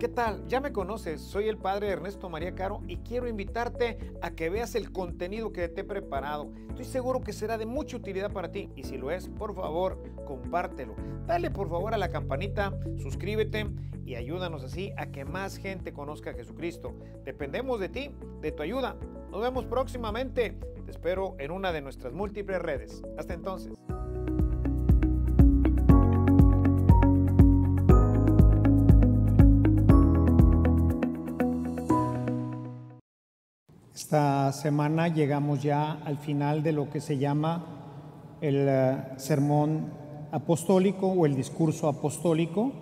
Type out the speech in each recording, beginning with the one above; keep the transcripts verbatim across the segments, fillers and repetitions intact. ¿Qué tal? Ya me conoces, soy el padre Ernesto María Caro y quiero invitarte a que veas el contenido que te he preparado. Estoy seguro que será de mucha utilidad para ti y si lo es, por favor, compártelo. Dale por favor a la campanita, suscríbete y ayúdanos así a que más gente conozca a Jesucristo. Dependemos de ti, de tu ayuda. Nos vemos próximamente. Te espero en una de nuestras múltiples redes. Hasta entonces. Esta semana llegamos ya al final de lo que se llama el uh, sermón apostólico o el discurso apostólico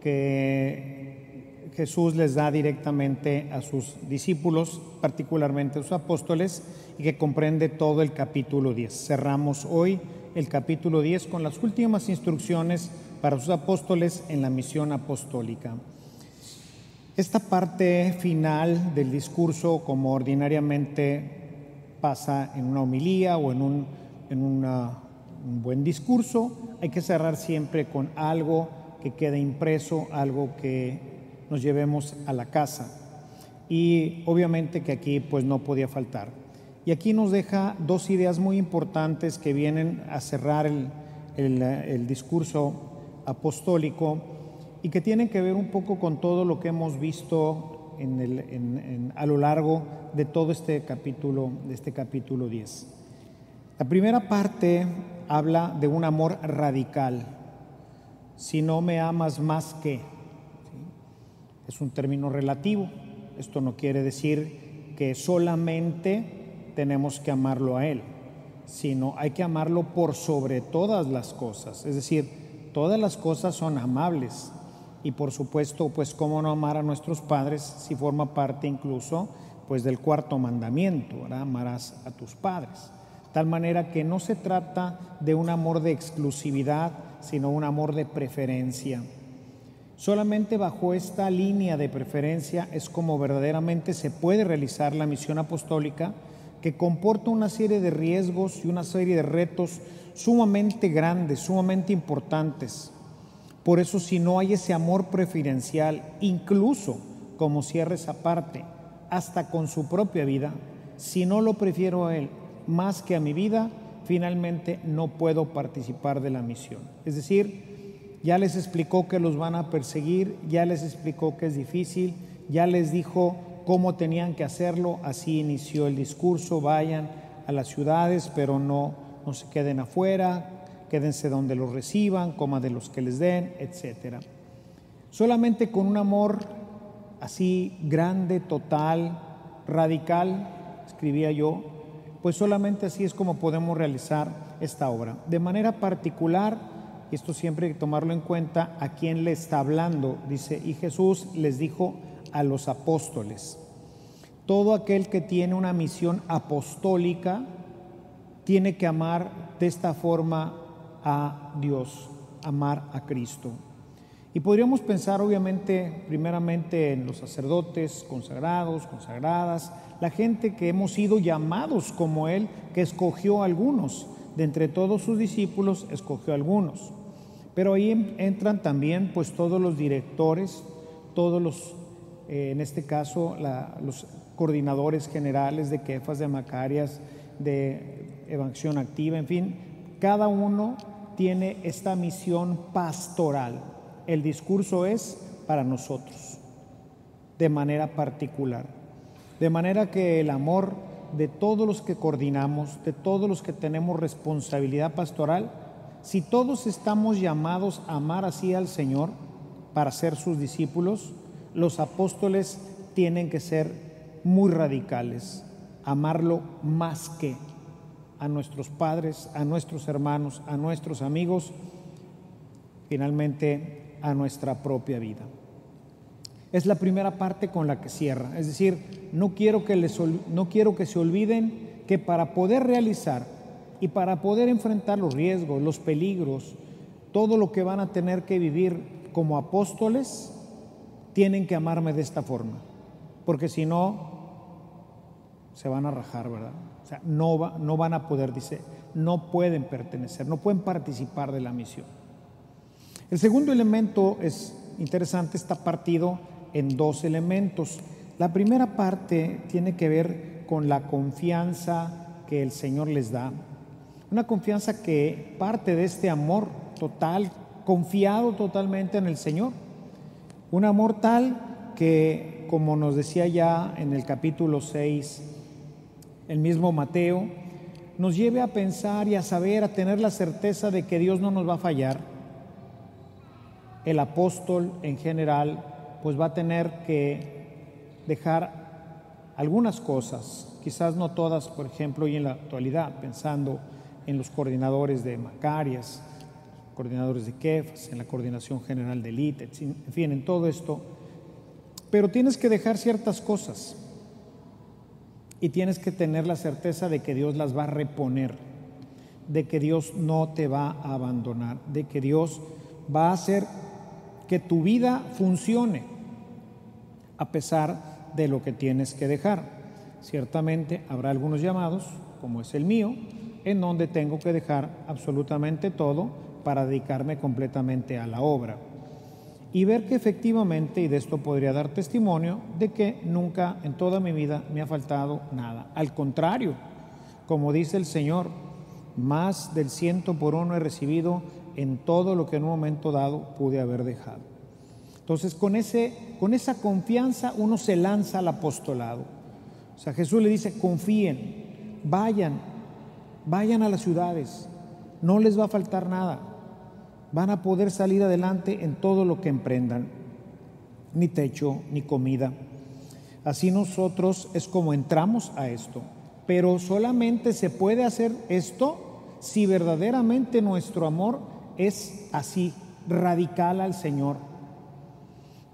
que Jesús les da directamente a sus discípulos, particularmente a sus apóstoles, y que comprende todo el capítulo diez. Cerramos hoy el capítulo diez con las últimas instrucciones para sus apóstoles en la misión apostólica. Esta parte final del discurso, como ordinariamente pasa en una homilía o en, un, en una, un buen discurso, hay que cerrar siempre con algo que quede impreso, algo que nos llevemos a la casa. Y obviamente que aquí pues no podía faltar. Y aquí nos deja dos ideas muy importantes que vienen a cerrar el, el, el discurso apostólico y que tienen que ver un poco con todo lo que hemos visto en el, en, en, a lo largo de todo este capítulo, de este capítulo diez. La primera parte habla de un amor radical. Si no me amas más que, ¿sí? Es un término relativo. Esto no quiere decir que solamente tenemos que amarlo a Él, sino hay que amarlo por sobre todas las cosas. Es decir, todas las cosas son amables. Y por supuesto, pues cómo no amar a nuestros padres si forma parte incluso pues del cuarto mandamiento, ¿verdad? Amarás a tus padres. Tal manera que no se trata de un amor de exclusividad, sino un amor de preferencia. Solamente bajo esta línea de preferencia es como verdaderamente se puede realizar la misión apostólica, que comporta una serie de riesgos y una serie de retos sumamente grandes, sumamente importantes. Por eso, si no hay ese amor preferencial, incluso como cierre esa parte, hasta con su propia vida, si no lo prefiero a él más que a mi vida, finalmente no puedo participar de la misión. Es decir, ya les explicó que los van a perseguir, ya les explicó que es difícil, ya les dijo cómo tenían que hacerlo, así inició el discurso: vayan a las ciudades, pero no, no se queden afuera, quédense donde los reciban, coman de los que les den, etcétera. Solamente con un amor así grande, total, radical, escribía yo, pues solamente así es como podemos realizar esta obra. De manera particular, y esto siempre hay que tomarlo en cuenta, a quién le está hablando, dice, y Jesús les dijo a los apóstoles. Todo aquel que tiene una misión apostólica tiene que amar de esta forma a Dios, amar a Cristo. Y podríamos pensar obviamente primeramente en los sacerdotes consagrados, consagradas, la gente que hemos sido llamados como Él, que escogió a algunos, de entre todos sus discípulos escogió a algunos. Pero ahí entran también pues todos los directores, todos los, eh, en este caso la, los coordinadores generales de Kefas, de Macarias, de Evangelización Activa, en fin, cada uno tiene esta misión pastoral. El discurso es para nosotros, de manera particular. De manera que el amor de todos los que coordinamos, de todos los que tenemos responsabilidad pastoral, si todos estamos llamados a amar así al Señor para ser sus discípulos, los apóstoles tienen que ser muy radicales, amarlo más que a nuestros padres, a nuestros hermanos, a nuestros amigos, finalmente a nuestra propia vida. Es la primera parte con la que cierra, es decir, no quiero que les, no quiero que se olviden que para poder realizar y para poder enfrentar los riesgos, los peligros, todo lo que van a tener que vivir como apóstoles, tienen que amarme de esta forma, porque si no se van a rajar, ¿verdad? O sea, no, va, no van a poder, dice, no pueden pertenecer, no pueden participar de la misión. El segundo elemento es interesante, está partido en dos elementos. La primera parte tiene que ver con la confianza que el Señor les da. Una confianza que parte de este amor total, confiado totalmente en el Señor. Un amor tal que, como nos decía ya en el capítulo seis, el mismo Mateo, nos lleve a pensar y a saber, a tener la certeza de que Dios no nos va a fallar. El apóstol en general pues va a tener que dejar algunas cosas, quizás no todas, por ejemplo, hoy en la actualidad, pensando en los coordinadores de Macarias, coordinadores de Kefas, en la coordinación general de Elite, en fin, en todo esto. Pero tienes que dejar ciertas cosas y tienes que tener la certeza de que Dios las va a reponer, de que Dios no te va a abandonar, de que Dios va a hacer que tu vida funcione a pesar de lo que tienes que dejar. Ciertamente habrá algunos llamados, como es el mío, en donde tengo que dejar absolutamente todo para dedicarme completamente a la obra y ver que efectivamente, y de esto podría dar testimonio, de que nunca en toda mi vida me ha faltado nada. Al contrario, como dice el Señor, más del ciento por uno he recibido en todo lo que en un momento dado pude haber dejado. Entonces, con, ese, con esa confianza uno se lanza al apostolado. O sea, Jesús le dice, confíen, vayan, vayan a las ciudades, no les va a faltar nada. Van a poder salir adelante en todo lo que emprendan, ni techo, ni comida. Así nosotros es como entramos a esto, pero solamente se puede hacer esto si verdaderamente nuestro amor es así, radical al Señor.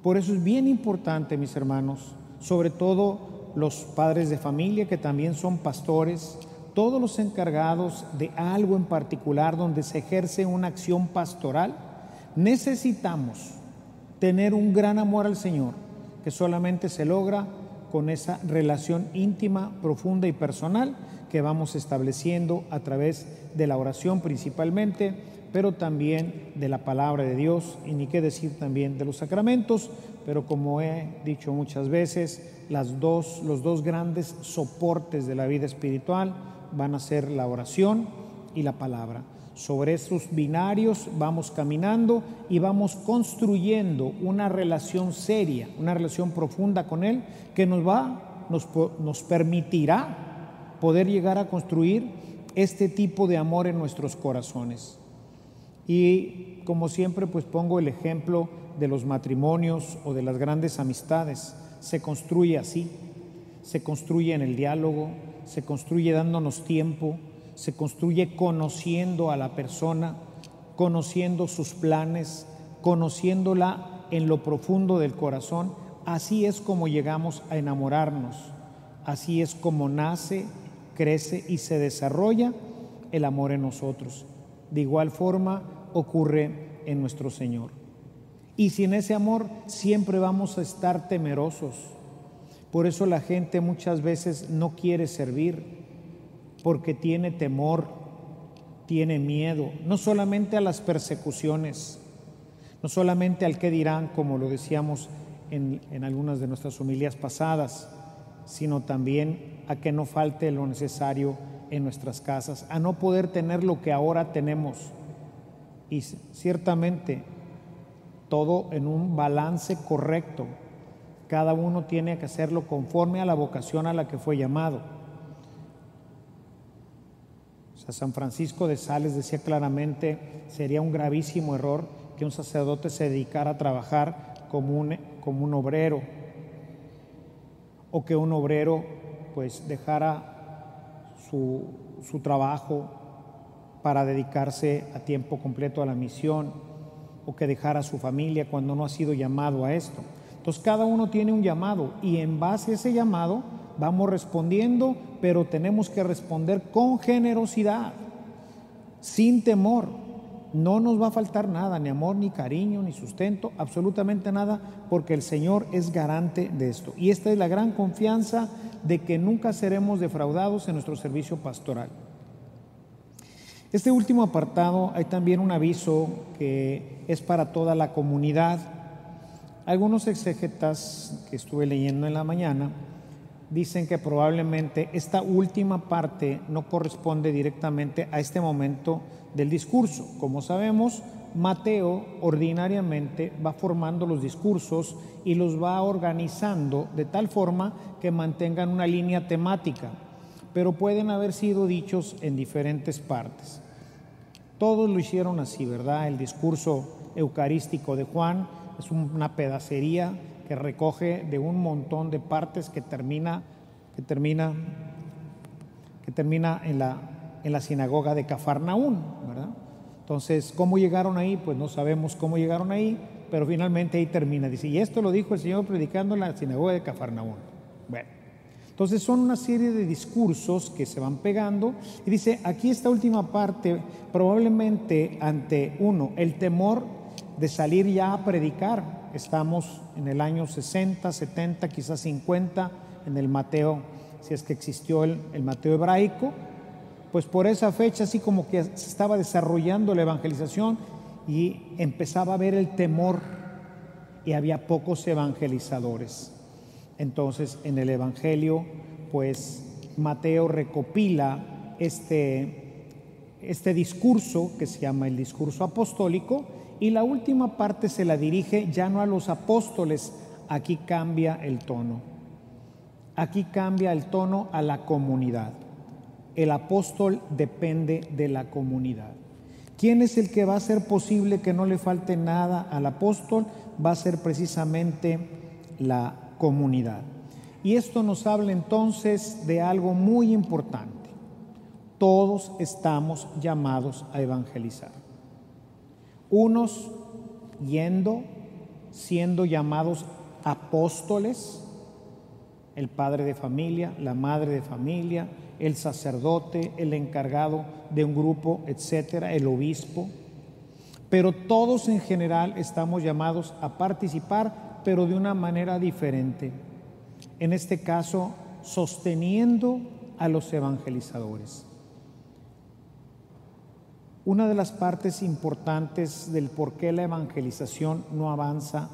Por eso es bien importante, mis hermanos, sobre todo los padres de familia que también son pastores, todos los encargados de algo en particular donde se ejerce una acción pastoral, necesitamos tener un gran amor al Señor que solamente se logra con esa relación íntima, profunda y personal que vamos estableciendo a través de la oración principalmente, pero también de la palabra de Dios y ni qué decir también de los sacramentos, pero como he dicho muchas veces, las dos, los dos grandes soportes de la vida espiritual van a ser la oración y la palabra. Sobre esos binarios vamos caminando y vamos construyendo una relación seria, una relación profunda con Él que nos va, nos, nos permitirá poder llegar a construir este tipo de amor en nuestros corazones. Y como siempre, pues pongo el ejemplo de los matrimonios o de las grandes amistades. Se construye así, se construye en el diálogo, se construye dándonos tiempo, se construye conociendo a la persona, conociendo sus planes, conociéndola en lo profundo del corazón. Así es como llegamos a enamorarnos, así es como nace, crece y se desarrolla el amor en nosotros. De igual forma ocurre en nuestro Señor. Y sin ese amor siempre vamos a estar temerosos. Por eso la gente muchas veces no quiere servir, porque tiene temor, tiene miedo, no solamente a las persecuciones, no solamente al qué dirán, como lo decíamos en, en algunas de nuestras homilías pasadas, sino también a que no falte lo necesario en nuestras casas, a no poder tener lo que ahora tenemos. Y ciertamente todo en un balance correcto, cada uno tiene que hacerlo conforme a la vocación a la que fue llamado. O sea, San Francisco de Sales decía claramente, sería un gravísimo error que un sacerdote se dedicara a trabajar como un, como un obrero, o que un obrero pues dejara su, su trabajo para dedicarse a tiempo completo a la misión, o que dejara a su familia cuando no ha sido llamado a esto. Entonces cada uno tiene un llamado y en base a ese llamado vamos respondiendo, pero tenemos que responder con generosidad, sin temor. No nos va a faltar nada, ni amor, ni cariño, ni sustento, absolutamente nada, porque el Señor es garante de esto. Y esta es la gran confianza de que nunca seremos defraudados en nuestro servicio pastoral. Este último apartado hay también un aviso que es para toda la comunidad Algunos exégetas que estuve leyendo en la mañana dicen que probablemente esta última parte no corresponde directamente a este momento del discurso. Como sabemos, Mateo ordinariamente va formando los discursos y los va organizando de tal forma que mantengan una línea temática, pero pueden haber sido dichos en diferentes partes. Todos lo hicieron así, ¿verdad? El discurso eucarístico de Juan es una pedacería que recoge de un montón de partes que termina, que termina, que termina en la, en la sinagoga de Cafarnaún, ¿verdad? Entonces, ¿cómo llegaron ahí? Pues no sabemos cómo llegaron ahí, pero finalmente ahí termina. Dice, y esto lo dijo el Señor predicando en la sinagoga de Cafarnaún. Bueno, entonces son una serie de discursos que se van pegando. Y dice, aquí esta última parte, probablemente ante uno, el temor de salir ya a predicar. Estamos en el año sesenta, setenta, quizás cincuenta, en el Mateo, si es que existió el, el Mateo hebraico. Pues por esa fecha así como que se estaba desarrollando la evangelización y empezaba a haber el temor y había pocos evangelizadores. Entonces en el Evangelio pues Mateo recopila este, este discurso que se llama el discurso apostólico y la última parte se la dirige ya no a los apóstoles, aquí cambia el tono, aquí cambia el tono a la comunidad. El apóstol depende de la comunidad. ¿Quién es el que va a hacer posible que no le falte nada al apóstol? Va a ser precisamente la comunidad. Y esto nos habla entonces de algo muy importante. Todos estamos llamados a evangelizar. Unos yendo, siendo llamados apóstoles, el padre de familia, la madre de familia, el sacerdote, el encargado de un grupo, etcétera, el obispo. Pero todos en general estamos llamados a participar, pero de una manera diferente. En este caso, sosteniendo a los evangelizadores. Una de las partes importantes del por qué la evangelización no avanza,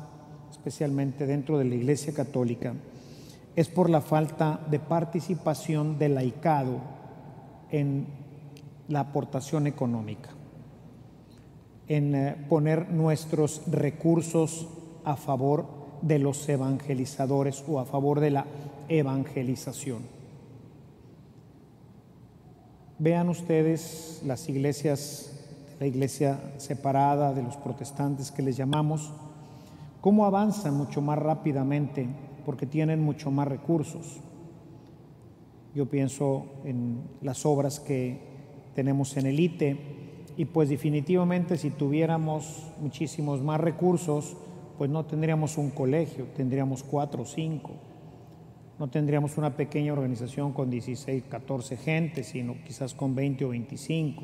especialmente dentro de la Iglesia Católica, es por la falta de participación del laicado en la aportación económica, en poner nuestros recursos a favor de los evangelizadores o a favor de la evangelización. Vean ustedes las iglesias, la iglesia separada de los protestantes que les llamamos, cómo avanza mucho más rápidamente porque tienen mucho más recursos. Yo pienso en las obras que tenemos en el I T E y pues definitivamente si tuviéramos muchísimos más recursos, pues no tendríamos un colegio, tendríamos cuatro o cinco. No tendríamos una pequeña organización con dieciséis, catorce gentes, sino quizás con veinte o veinticinco.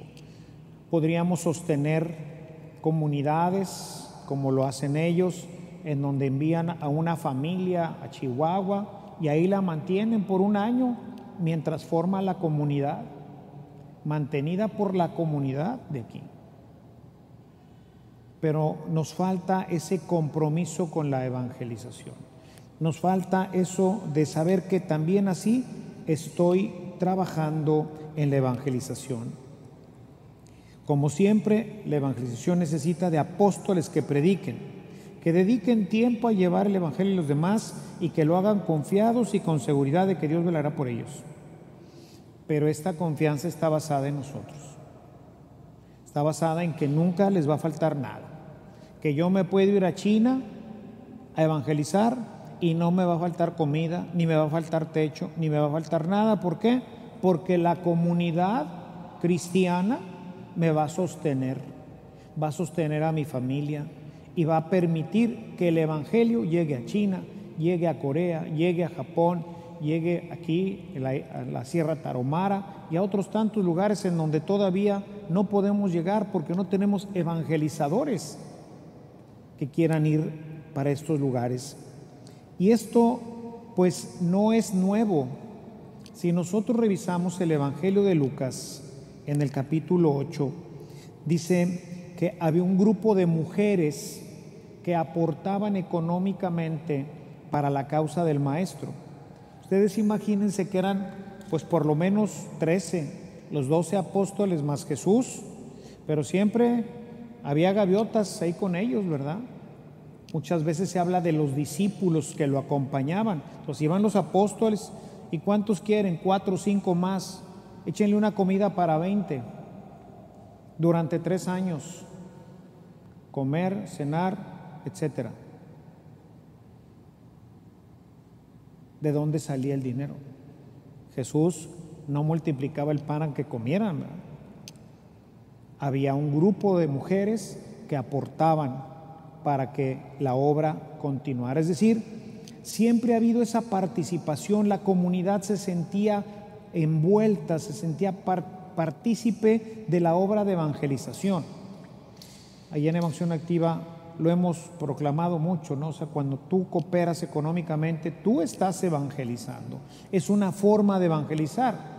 Podríamos sostener comunidades como lo hacen ellos, en donde envían a una familia a Chihuahua y ahí la mantienen por un año mientras forma la comunidad, mantenida por la comunidad de aquí. Pero nos falta ese compromiso con la evangelización. Nos falta eso de saber que también así estoy trabajando en la evangelización. Como siempre, la evangelización necesita de apóstoles que prediquen, que dediquen tiempo a llevar el Evangelio a los demás y que lo hagan confiados y con seguridad de que Dios velará por ellos. Pero esta confianza está basada en nosotros. Está basada en que nunca les va a faltar nada. Que yo me puedo ir a China a evangelizar y no me va a faltar comida, ni me va a faltar techo, ni me va a faltar nada. ¿Por qué? Porque la comunidad cristiana me va a sostener, va a sostener a mi familia, y va a permitir que el Evangelio llegue a China, llegue a Corea, llegue a Japón, llegue aquí a la, a la Sierra Tarahumara y a otros tantos lugares en donde todavía no podemos llegar porque no tenemos evangelizadores que quieran ir para estos lugares. Y esto pues no es nuevo. Si nosotros revisamos el Evangelio de Lucas en el capítulo ocho, dice que había un grupo de mujeres que aportaban económicamente para la causa del maestro. Ustedes imagínense que eran pues por lo menos trece, los doce apóstoles más Jesús, pero siempre había gaviotas ahí con ellos, ¿verdad? Muchas veces se habla de los discípulos que lo acompañaban. Entonces iban los apóstoles y ¿cuántos quieren? Cuatro o cinco más. Échenle una comida para veinte durante tres años. Comer, cenar, etcétera. ¿De dónde salía el dinero? Jesús no multiplicaba el pan que comieran, ¿verdad? Había un grupo de mujeres que aportaban para que la obra continuara. Es decir, siempre ha habido esa participación, la comunidad se sentía envuelta, se sentía par- partícipe de la obra de evangelización. Allí en Evangelización Activa lo hemos proclamado mucho, ¿no? O sea, cuando tú cooperas económicamente, tú estás evangelizando. Es una forma de evangelizar.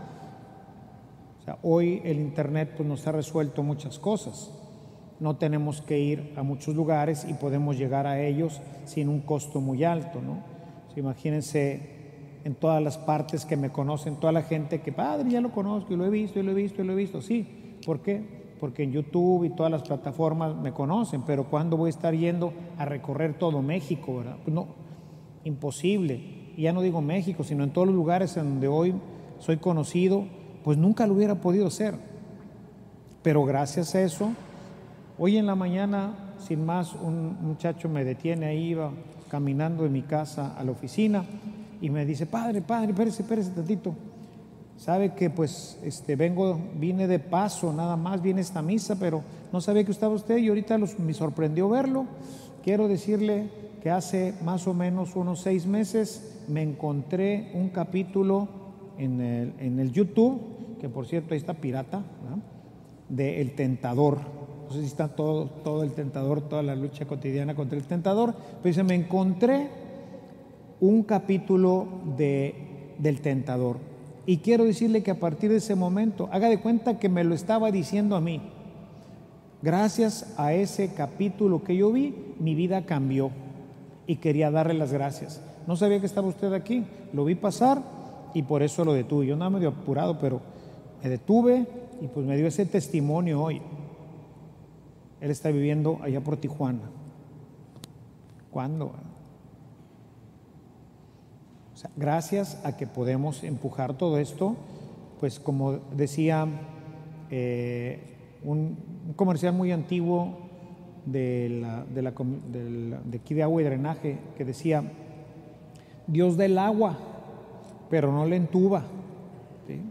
Hoy el internet pues, nos ha resuelto muchas cosas. No tenemos que ir a muchos lugares y podemos llegar a ellos sin un costo muy alto, ¿no? Entonces, imagínense en todas las partes que me conocen, toda la gente que, padre, ya lo conozco y lo he visto y lo he visto y lo he visto. Sí, ¿por qué? Porque en YouTube y todas las plataformas me conocen, pero ¿cuándo voy a estar yendo a recorrer todo México, verdad? Pues no, imposible. Y ya no digo México, sino en todos los lugares en donde hoy soy conocido, pues nunca lo hubiera podido hacer. Pero gracias a eso, hoy en la mañana, sin más, un muchacho me detiene ahí, iba caminando de mi casa a la oficina y me dice, padre, padre, espérese, espérese tantito. Sabe que pues este, vengo, vine de paso, nada más, viene esta misa, pero no sabía que estaba usted y ahorita los, me sorprendió verlo. Quiero decirle que hace más o menos unos seis meses me encontré un capítulo en el, en el YouTube, que por cierto ahí está pirata, ¿no? De El Tentador. No sé si está todo, todo el tentador, toda la lucha cotidiana contra el tentador, pero dice, me encontré un capítulo de, del tentador y quiero decirle que a partir de ese momento, haga de cuenta que me lo estaba diciendo a mí. Gracias a ese capítulo que yo vi, mi vida cambió y quería darle las gracias. No sabía que estaba usted aquí, lo vi pasar y por eso lo detuve. Yo andaba medio apurado, pero me detuve y pues me dio ese testimonio hoy. Él está viviendo allá por Tijuana. ¿Cuándo? O sea, gracias a que podemos empujar todo esto, pues como decía eh, un, un comercial muy antiguo de, la, de, la, de, la, de aquí de agua y drenaje, que decía, Dios del agua, pero no le entuba, ¿sí?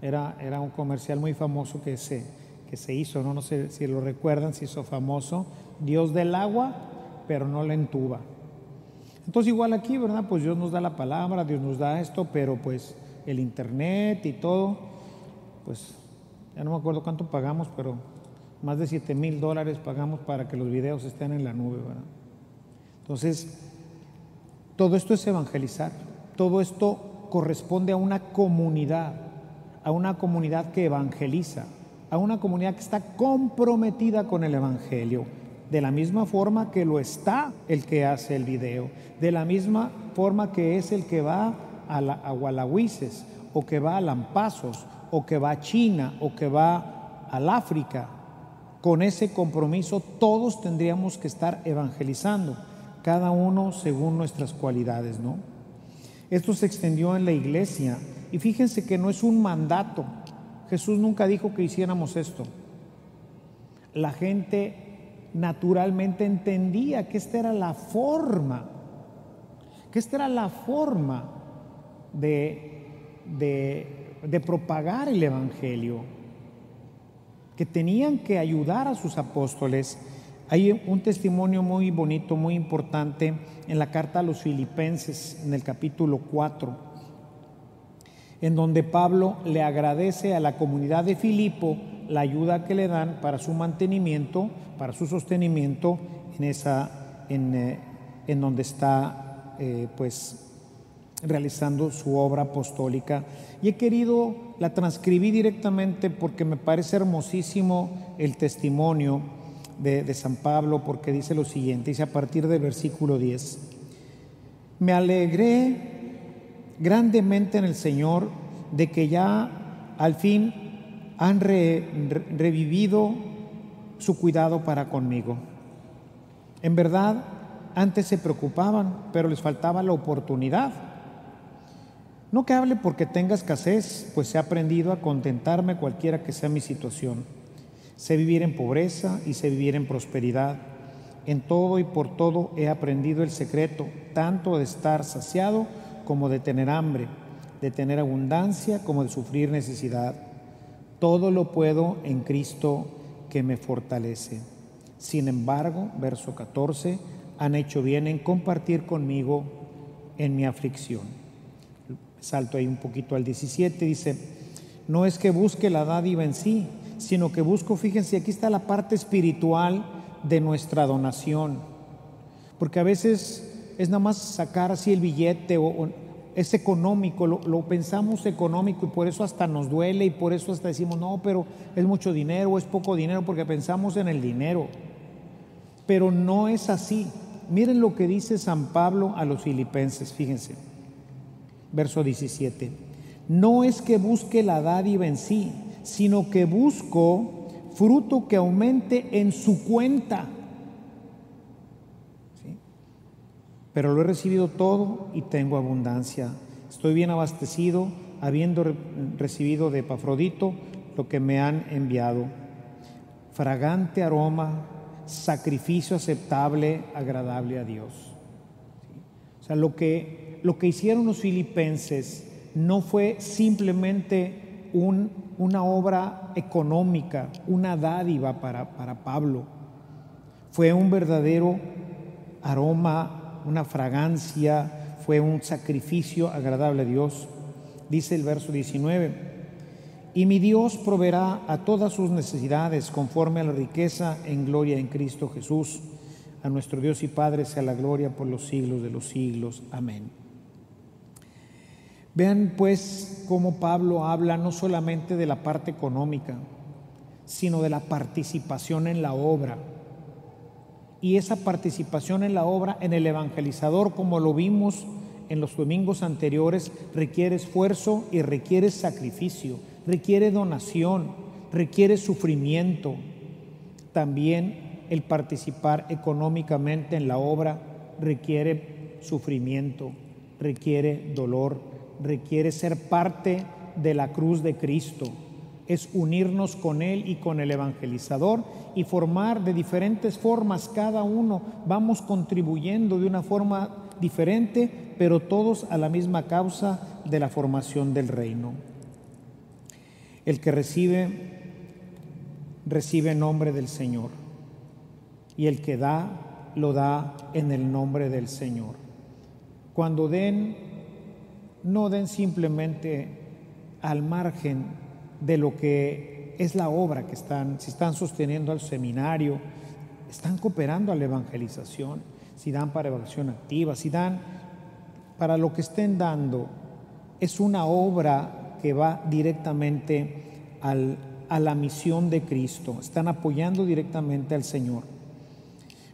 Era, era un comercial muy famoso que se, que se hizo, ¿no? No sé si lo recuerdan, se hizo famoso, Dios del agua, pero no le entuba. Entonces igual aquí, ¿verdad? Pues Dios nos da la palabra, Dios nos da esto, pero pues el internet y todo, pues ya no me acuerdo cuánto pagamos, pero más de siete mil dólares pagamos para que los videos estén en la nube, ¿verdad? Entonces, todo esto es evangelizar, todo esto corresponde a una comunidad, a una comunidad que evangeliza, a una comunidad que está comprometida con el evangelio, de la misma forma que lo está el que hace el video, de la misma forma que es el que va a, la, a Gualahuises, o que va a Lampazos, o que va a China, o que va al África. Con ese compromiso todos tendríamos que estar evangelizando, cada uno según nuestras cualidades, ¿no? Esto se extendió en la iglesia y fíjense que no es un mandato. Jesús nunca dijo que hiciéramos esto. La gente naturalmente entendía que esta era la forma, que esta era la forma de, de, de propagar el evangelio, que tenían que ayudar a sus apóstoles. Hay un testimonio muy bonito, muy importante en la carta a los Filipenses, en el capítulo cuatro, en donde Pablo le agradece a la comunidad de Filipo la ayuda que le dan para su mantenimiento, para su sostenimiento en, esa, en, eh, en donde está eh, pues, realizando su obra apostólica. Y he querido, la transcribí directamente porque me parece hermosísimo el testimonio de, de San Pablo, porque dice lo siguiente, dice a partir del versículo diez, me alegré grandemente en el Señor de que ya al fin han re, re, revivido su cuidado para conmigo. En verdad, antes se preocupaban, pero les faltaba la oportunidad. No que hable porque tenga escasez, pues he aprendido a contentarme cualquiera que sea mi situación. Sé vivir en pobreza y sé vivir en prosperidad. En todo y por todo he aprendido el secreto, tanto de estar saciado como de tener hambre, de tener abundancia como de sufrir necesidad. Todo lo puedo en Cristo que me fortalece. Sin embargo, verso catorce, han hecho bien en compartir conmigo en mi aflicción. Salto ahí un poquito al diecisiete, dice, no es que busque la dádiva en sí, sino que busco, fíjense, aquí está la parte espiritual de nuestra donación, porque a veces es nada más sacar así el billete, o, o es económico, lo, lo pensamos económico y por eso hasta nos duele y por eso hasta decimos, no, pero es mucho dinero, es poco dinero, porque pensamos en el dinero, pero no es así. Miren lo que dice San Pablo a los Filipenses, fíjense. Verso diecisiete, no es que busque la dádiva en sí, sino que busco fruto que aumente en su cuenta. ¿Sí? Pero lo he recibido todo y tengo abundancia. Estoy bien abastecido, habiendo re- recibido de Epafrodito lo que me han enviado. Fragante aroma, sacrificio aceptable, agradable a Dios. ¿Sí? O sea, lo que... Lo que hicieron los filipenses no fue simplemente un, una obra económica, una dádiva para, para Pablo. Fue un verdadero aroma, una fragancia, fue un sacrificio agradable a Dios. Dice el verso diecinueve, y mi Dios proveerá a todas sus necesidades conforme a la riqueza en gloria en Cristo Jesús. A nuestro Dios y Padre sea la gloria por los siglos de los siglos. Amén. Vean pues cómo Pablo habla no solamente de la parte económica, sino de la participación en la obra. Y esa participación en la obra, en el evangelizador, como lo vimos en los domingos anteriores, requiere esfuerzo y requiere sacrificio, requiere donación, requiere sufrimiento. También el participar económicamente en la obra requiere sufrimiento, requiere dolor. Requiere ser parte de la cruz de Cristo, es unirnos con Él y con el evangelizador y formar de diferentes formas, cada uno vamos contribuyendo de una forma diferente, pero todos a la misma causa de la formación del reino. El que recibe, recibe en nombre del Señor, y el que da, lo da en el nombre del Señor. Cuando den, no den simplemente al margen de lo que es la obra que están, si están sosteniendo al seminario, están cooperando a la evangelización, si dan para Evangelización Activa, si dan para lo que estén dando, es una obra que va directamente al, a la misión de Cristo, están apoyando directamente al Señor.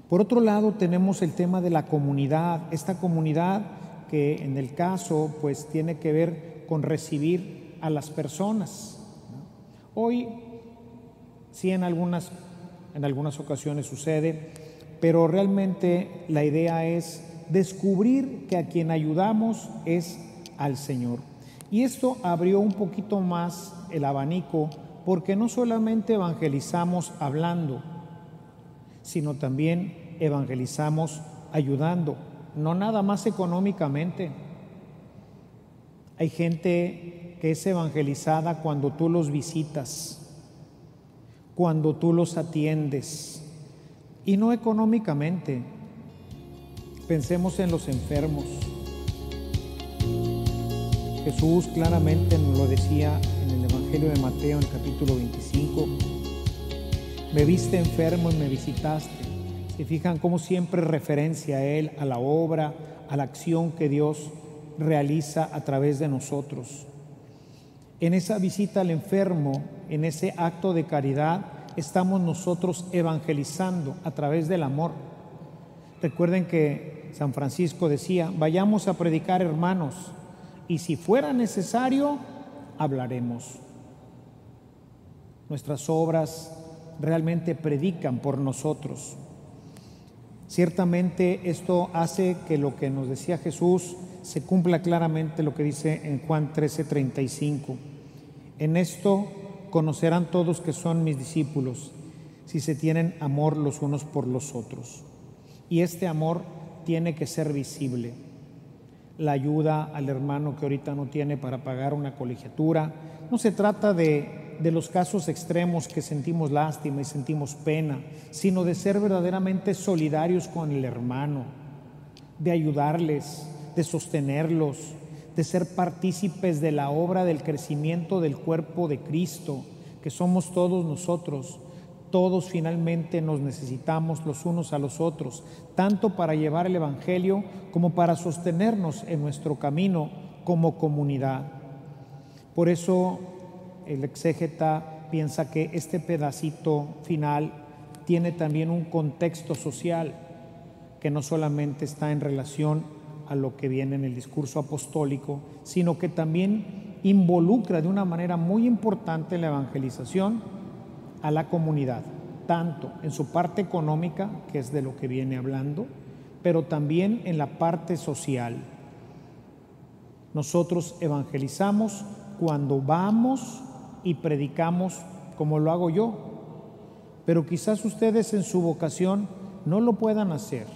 Por otro lado, tenemos el tema de la comunidad, esta comunidad que en el caso pues tiene que ver con recibir a las personas. Hoy sí en algunas, en algunas ocasiones sucede, pero realmente la idea es descubrir que a quien ayudamos es al Señor. Y esto abrió un poquito más el abanico, porque no solamente evangelizamos hablando, sino también evangelizamos ayudando. No nada más económicamente. Hay gente que es evangelizada cuando tú los visitas, cuando tú los atiendes, y no económicamente. Pensemos en los enfermos. Jesús claramente nos lo decía en el Evangelio de Mateo, en el capítulo veinticinco. Me viste enfermo y me visitaste. Se fijan cómo siempre referencia a Él, a la obra, a la acción que Dios realiza a través de nosotros. En esa visita al enfermo, en ese acto de caridad, estamos nosotros evangelizando a través del amor. Recuerden que San Francisco decía, vayamos a predicar, hermanos, y si fuera necesario, hablaremos. Nuestras obras realmente predican por nosotros. Ciertamente esto hace que lo que nos decía Jesús se cumpla claramente, lo que dice en Juan trece, treinta y cinco. En esto conocerán todos que son mis discípulos, si se tienen amor los unos por los otros. Y este amor tiene que ser visible. La ayuda al hermano que ahorita no tiene para pagar una colegiatura. No se trata de, de los casos extremos que sentimos lástima y sentimos pena, sino de ser verdaderamente solidarios con el hermano, de ayudarles, de sostenerlos, de ser partícipes de la obra del crecimiento del cuerpo de Cristo, que somos todos nosotros. Todos finalmente nos necesitamos los unos a los otros, tanto para llevar el Evangelio como para sostenernos en nuestro camino como comunidad. Por eso el exégeta piensa que este pedacito final tiene también un contexto social que no solamente está en relación a lo que viene en el discurso apostólico, sino que también involucra de una manera muy importante la evangelización a la comunidad, tanto en su parte económica, que es de lo que viene hablando, pero también en la parte social. Nosotros evangelizamos cuando vamos y predicamos, como lo hago yo, pero quizás ustedes en su vocación no lo puedan hacer,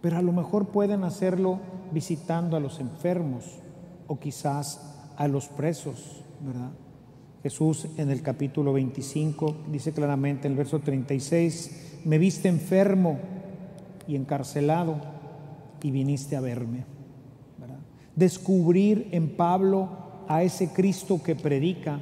pero a lo mejor pueden hacerlo visitando a los enfermos o quizás a los presos, ¿verdad? Jesús en el capítulo veinticinco dice claramente en el verso treinta y seis, me viste enfermo y encarcelado y viniste a verme, ¿verdad? Descubrir en Pablo a ese Cristo que predica,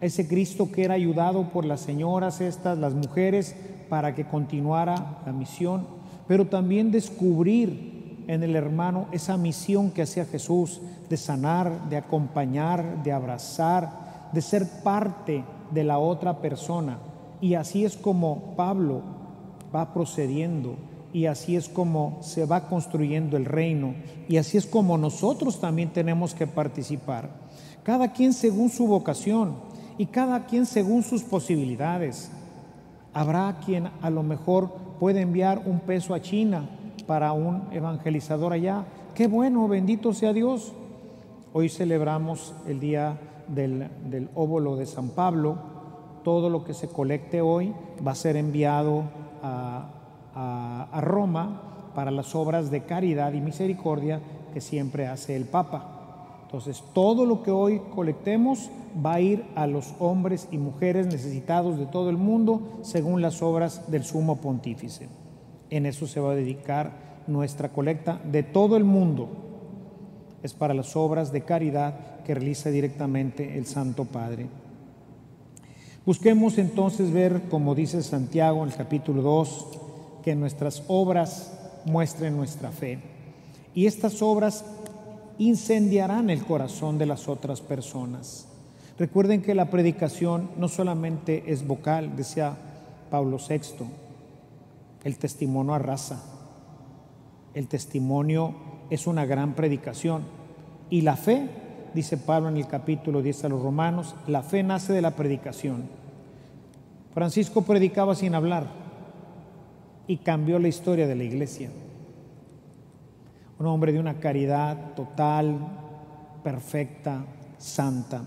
a ese Cristo que era ayudado por las señoras estas, las mujeres, para que continuara la misión, pero también descubrir en el hermano esa misión que hacía Jesús de sanar, de acompañar, de abrazar, de ser parte de la otra persona. Y así es como Pablo va procediendo y así es como se va construyendo el reino y así es como nosotros también tenemos que participar. Cada quien según su vocación y cada quien según sus posibilidades. Habrá quien a lo mejor puede enviar un peso a China para un evangelizador allá. ¡Qué bueno! ¡Bendito sea Dios! Hoy celebramos el día del, del óbolo de San Pablo. Todo lo que se colecte hoy va a ser enviado a, a, a Roma para las obras de caridad y misericordia que siempre hace el Papa. Entonces, todo lo que hoy colectemos va a ir a los hombres y mujeres necesitados de todo el mundo según las obras del Sumo Pontífice. En eso se va a dedicar nuestra colecta de todo el mundo. Es para las obras de caridad que realiza directamente el Santo Padre. Busquemos entonces ver, como dice Santiago en el capítulo dos, que nuestras obras muestren nuestra fe. Y estas obras incendiarán el corazón de las otras personas. Recuerden que la predicación no solamente es vocal, decía Pablo sexto, el testimonio arrasa, el testimonio es una gran predicación y la fe, dice Pablo en el capítulo diez a los romanos, la fe nace de la predicación. Francisco predicaba sin hablar y cambió la historia de la iglesia. Un hombre de una caridad total, perfecta, santa.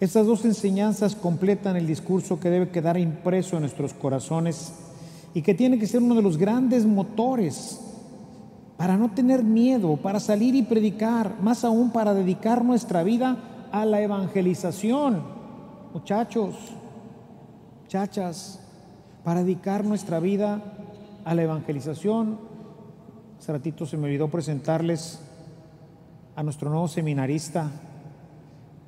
Estas dos enseñanzas completan el discurso que debe quedar impreso en nuestros corazones y que tiene que ser uno de los grandes motores para no tener miedo, para salir y predicar, más aún para dedicar nuestra vida a la evangelización. Muchachos, muchachas, para dedicar nuestra vida a la evangelización. Hace ratito se me olvidó presentarles a nuestro nuevo seminarista,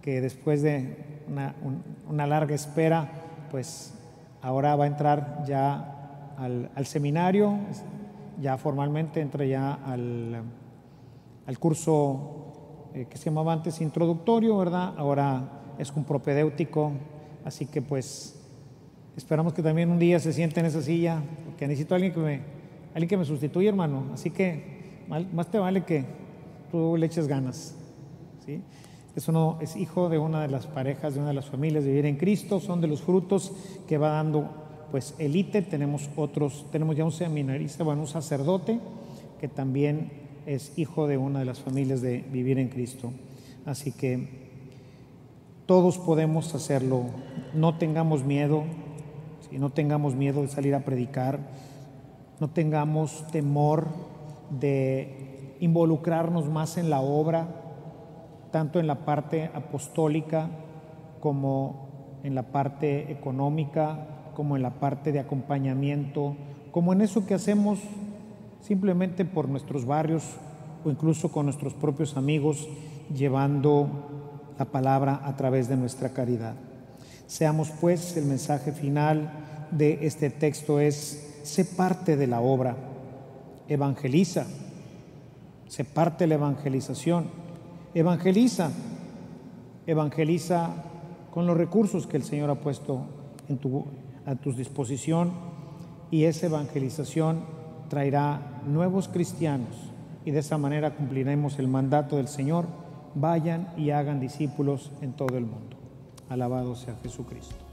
que después de una, un, una larga espera, pues ahora va a entrar ya al, al seminario, ya formalmente entra ya al, al curso eh, que se llamaba antes introductorio, ¿verdad? Ahora es un propedéutico Así que pues esperamos que también un día se siente en esa silla, porque necesito a alguien que me, alguien que me sustituya, hermano. Así que más te vale que tú le eches ganas, ¿sí? Es, uno, es hijo de una de las parejas, de una de las familias de Vivir en Cristo. Son de los frutos que va dando pues el I T E. Tenemos otros, tenemos ya un seminarista, bueno, un sacerdote que también es hijo de una de las familias de Vivir en Cristo. Así que todos podemos hacerlo. No tengamos miedo, ¿sí? No tengamos miedo de salir a predicar, no tengamos temor de involucrarnos más en la obra, tanto en la parte apostólica como en la parte económica, como en la parte de acompañamiento, como en eso que hacemos simplemente por nuestros barrios o incluso con nuestros propios amigos, llevando la palabra a través de nuestra caridad. Seamos pues, el mensaje final de este texto es: sé parte de la obra, evangeliza, sé parte de la evangelización. Evangeliza, evangeliza con los recursos que el Señor ha puesto en tu, a tu disposición, y esa evangelización traerá nuevos cristianos, y de esa manera cumpliremos el mandato del Señor: vayan y hagan discípulos en todo el mundo. Alabado sea Jesucristo.